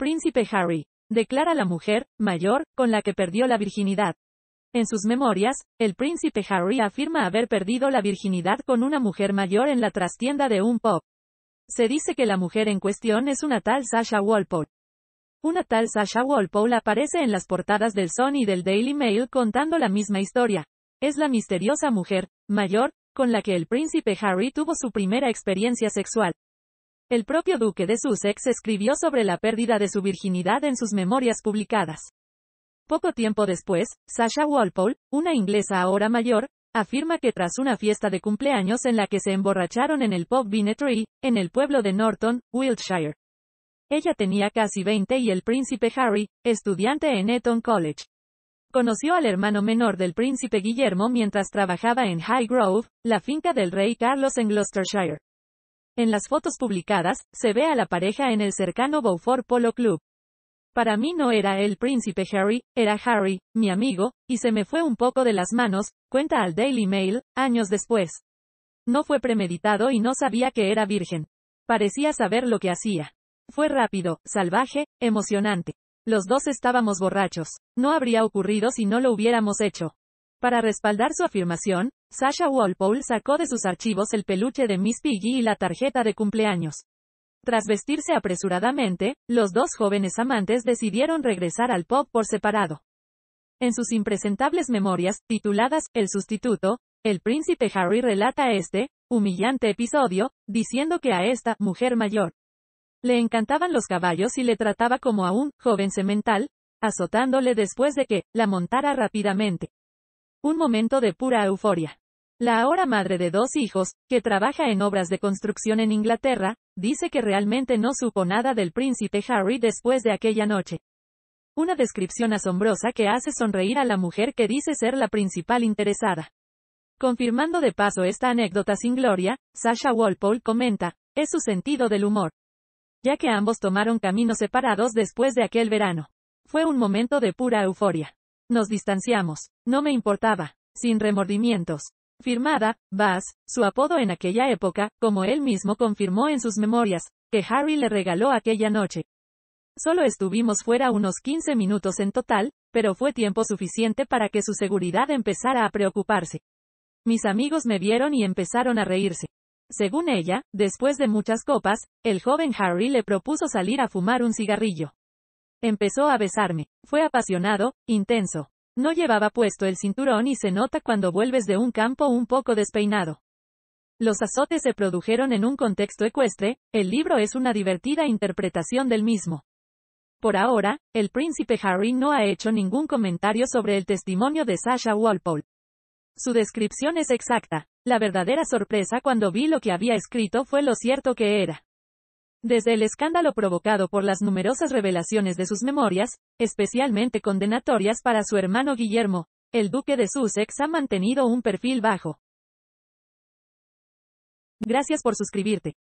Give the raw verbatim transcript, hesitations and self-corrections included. Príncipe Harry, declara la mujer mayor con la que perdió la virginidad. En sus memorias, el príncipe Harry afirma haber perdido la virginidad con una mujer mayor en la trastienda de un pub. Se dice que la mujer en cuestión es una tal Sasha Walpole. Una tal Sasha Walpole aparece en las portadas del Sun y del Daily Mail contando la misma historia. Es la misteriosa mujer mayor con la que el príncipe Harry tuvo su primera experiencia sexual. El propio duque de Sussex escribió sobre la pérdida de su virginidad en sus memorias publicadas. Poco tiempo después, Sasha Walpole, una inglesa ahora mayor, afirma que tras una fiesta de cumpleaños en la que se emborracharon en el pub Vine Tree, en el pueblo de Norton, Wiltshire. Ella tenía casi veinte y el príncipe Harry, estudiante en Eton College. Conoció al hermano menor del príncipe Guillermo mientras trabajaba en Highgrove, la finca del rey Carlos en Gloucestershire. En las fotos publicadas, se ve a la pareja en el cercano Beaufort Polo Club. Para mí no era el príncipe Harry, era Harry, mi amigo, y se me fue un poco de las manos, cuenta al Daily Mail, años después. No fue premeditado y no sabía que era virgen. Parecía saber lo que hacía. Fue rápido, salvaje, emocionante. Los dos estábamos borrachos. No habría ocurrido si no lo hubiéramos hecho. Para respaldar su afirmación, Sasha Walpole sacó de sus archivos el peluche de Miss Piggy y la tarjeta de cumpleaños. Tras vestirse apresuradamente, los dos jóvenes amantes decidieron regresar al pub por separado. En sus impresentables memorias, tituladas El sustituto, el príncipe Harry relata este humillante episodio, diciendo que a esta mujer mayor le encantaban los caballos y le trataba como a un joven semental, azotándole después de que la montara rápidamente. Un momento de pura euforia. La ahora madre de dos hijos, que trabaja en obras de construcción en Inglaterra, dice que realmente no supo nada del príncipe Harry después de aquella noche. Una descripción asombrosa que hace sonreír a la mujer que dice ser la principal interesada. Confirmando de paso esta anécdota sin gloria, Sasha Walpole comenta, es su sentido del humor. Ya que ambos tomaron caminos separados después de aquel verano. Fue un momento de pura euforia. Nos distanciamos. No me importaba. Sin remordimientos. Firmada, Buzz, su apodo en aquella época, como él mismo confirmó en sus memorias, que Harry le regaló aquella noche. Solo estuvimos fuera unos quince minutos en total, pero fue tiempo suficiente para que su seguridad empezara a preocuparse. Mis amigos me vieron y empezaron a reírse. Según ella, después de muchas copas, el joven Harry le propuso salir a fumar un cigarrillo. Empezó a besarme. Fue apasionado, intenso. No llevaba puesto el cinturón y se nota cuando vuelves de un campo un poco despeinado. Los azotes se produjeron en un contexto ecuestre, el libro es una divertida interpretación del mismo. Por ahora, el príncipe Harry no ha hecho ningún comentario sobre el testimonio de Sasha Walpole. Su descripción es exacta. La verdadera sorpresa cuando vi lo que había escrito fue lo cierto que era. Desde el escándalo provocado por las numerosas revelaciones de sus memorias, especialmente condenatorias para su hermano Guillermo, el duque de Sussex ha mantenido un perfil bajo. Gracias por suscribirte.